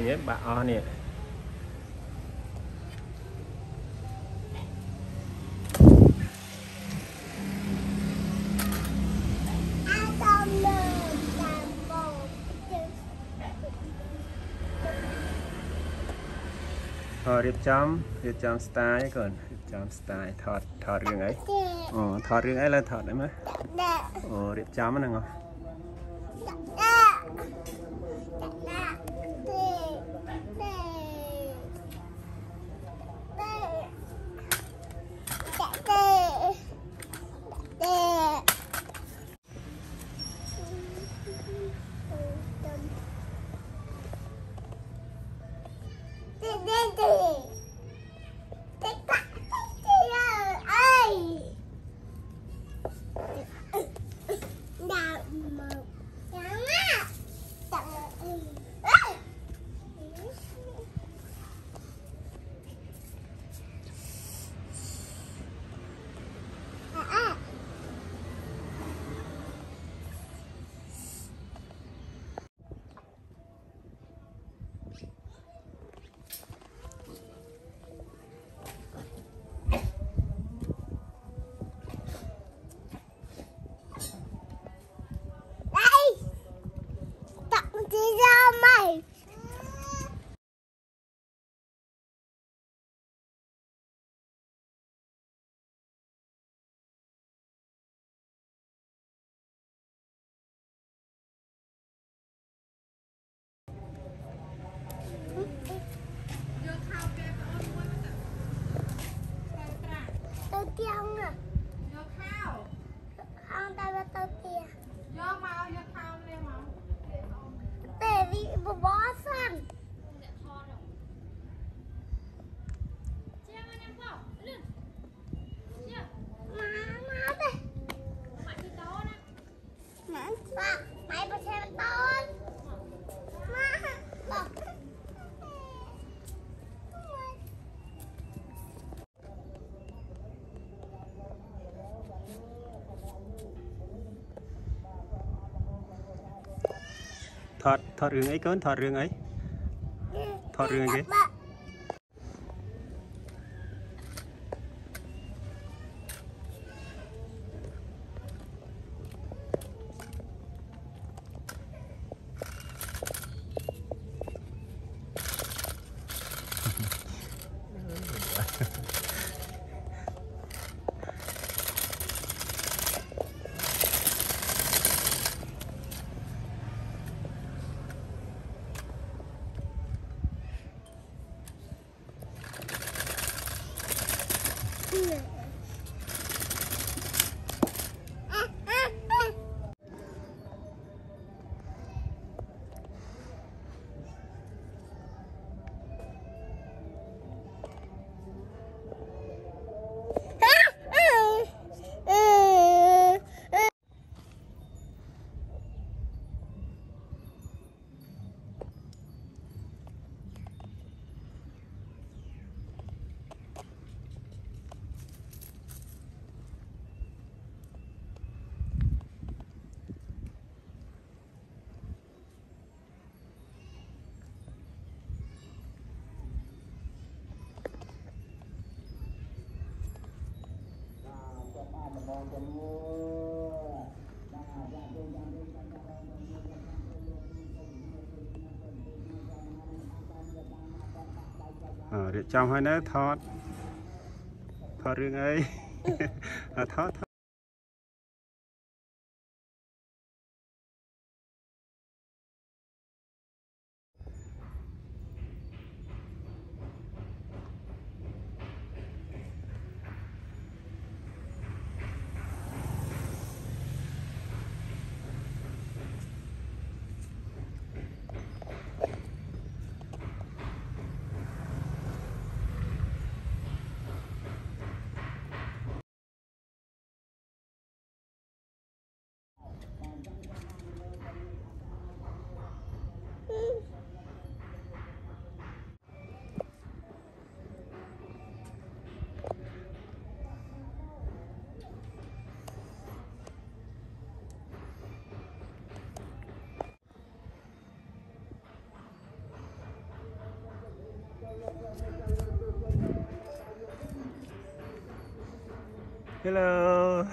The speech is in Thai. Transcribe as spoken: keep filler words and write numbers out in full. คือเนี้ยบะอเนี่ยเรียบจำเรียบจำสไตล์ก่อนเรียบจำสไตล์ถอดถอดเรื่องไอ้อ๋อถอดเรื่องไอ้แล้วถอดได้ไหมอ๋อเรียบจำมันหนึ่งเหรอเตียงอ่ะยกข้าวเอาตาไปเตาเตียงยกมาเอายกข้าวเลยมั้งเตะวิบบอสันเชี่ยมันยังเปล่าเรื่องเชี่ยมามาเตะมาที่โต๊ะนะมาไปประเทศโต๊ะมาบอกถอดถอดเรื่องไอ้เกินถอดเรื่องไอ้ถอดเรื่องไอ้เดี๋ยวจำให้นะทอดทอดเรื่องไอ้ทอด Hello.